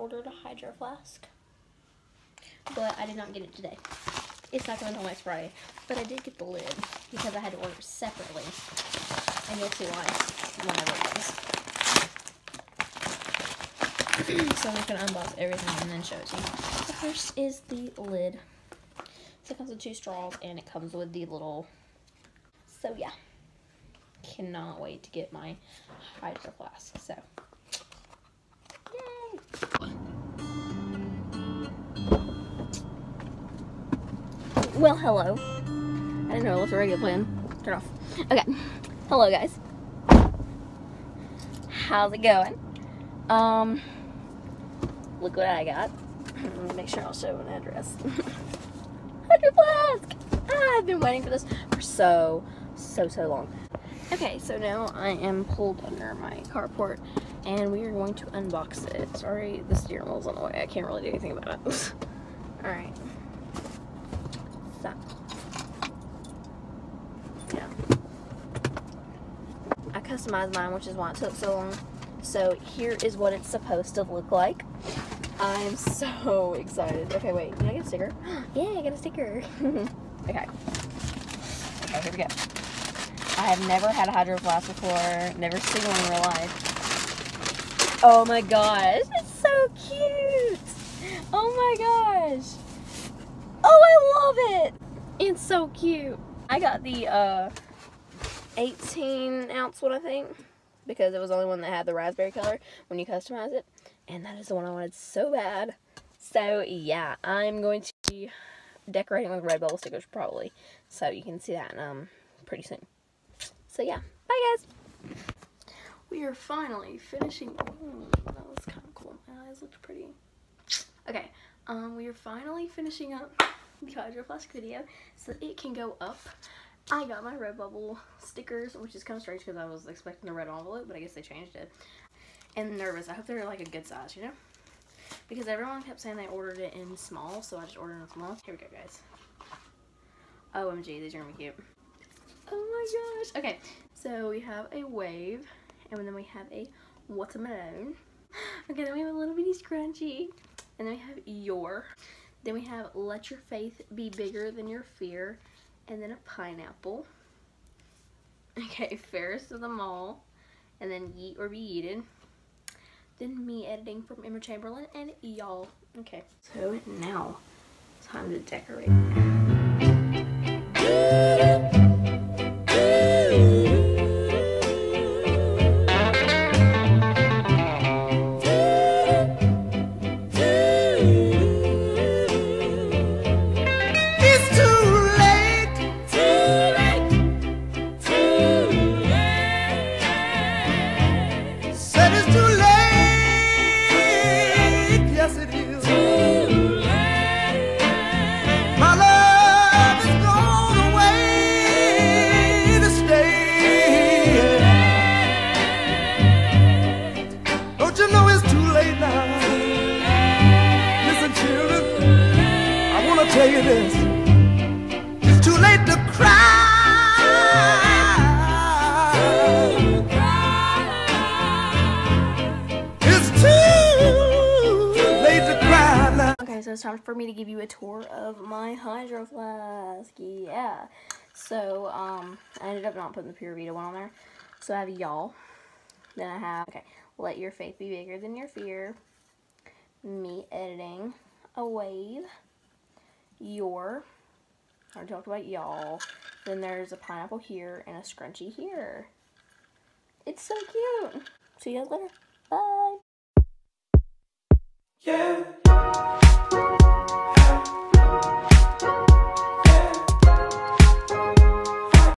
ordered a Hydro Flask, but I did not get it today. It's not going until next Friday, but I did get the lid because I had to order it separately, and you'll see why whenever it goes. So I'm just going to unbox everything and then show it to you. So first is the lid. So it comes with two straws, and it comes with the little, so yeah. Cannot wait to get my Hydro Flask, so. Yay! Well, hello. I didn't know it was a regular plan. Turn off. Okay. Hello, guys. How's it going? Look what I got. Let me make sure I'll show an address. Hydro Flask! I've been waiting for this for so long. Okay, so now I am pulled under my carport, and we are going to unbox it. Sorry, the steering wheel's on the way. I can't really do anything about it. Alright. So. Yeah. I customized mine, which is why it took so long. So here is what it's supposed to look like. I am so excited. Okay, wait. Did I get a sticker? Yeah, I got a sticker. Okay. Okay, here we go. I have never had a Hydro Flask before, never seen one in real life. Oh my gosh, it's so cute! Oh my gosh! Oh, I love it! It's so cute. I got the 18-ounce one, I think, because it was the only one that had the raspberry color when you customize it, and that is the one I wanted so bad. So yeah, I'm going to be decorating with Redbubble stickers probably, so you can see that pretty soon. So yeah, bye guys. We are finally finishing. Ooh, that was kind of cool. My eyes looked pretty. Okay, we are finally finishing up the Hydro Flask video so that it can go up. I got my Redbubble stickers, which is kind of strange because I was expecting the red envelope, but I guess they changed it. And nervous. I hope they're like a good size, you know? Because everyone kept saying they ordered it in small, so I just ordered in small. Here we go, guys. OMG, these are gonna be cute. Oh my gosh. Okay, so we have a wave, and then we have a watermelon. Okay, then we have a little bitty scrunchie, and then we have your. Then we have let your faith be bigger than your fear, and then a pineapple. Okay, fairest of them all, and then yeet or be yeeted. Then me editing from Emma Chamberlain and y'all. Okay, so now time to decorate. It's too late to cry. It's too late to cry now. Okay, so it's time for me to give you a tour of my Hydro Flask. Yeah. So, I ended up not putting the Pure Vita one on there. So I have y'all. Then I have, okay, let your faith be bigger than your fear. Me editing. A wave. Your, I already talked about y'all. Then there's a pineapple here and a scrunchie here. It's so cute. See you guys later.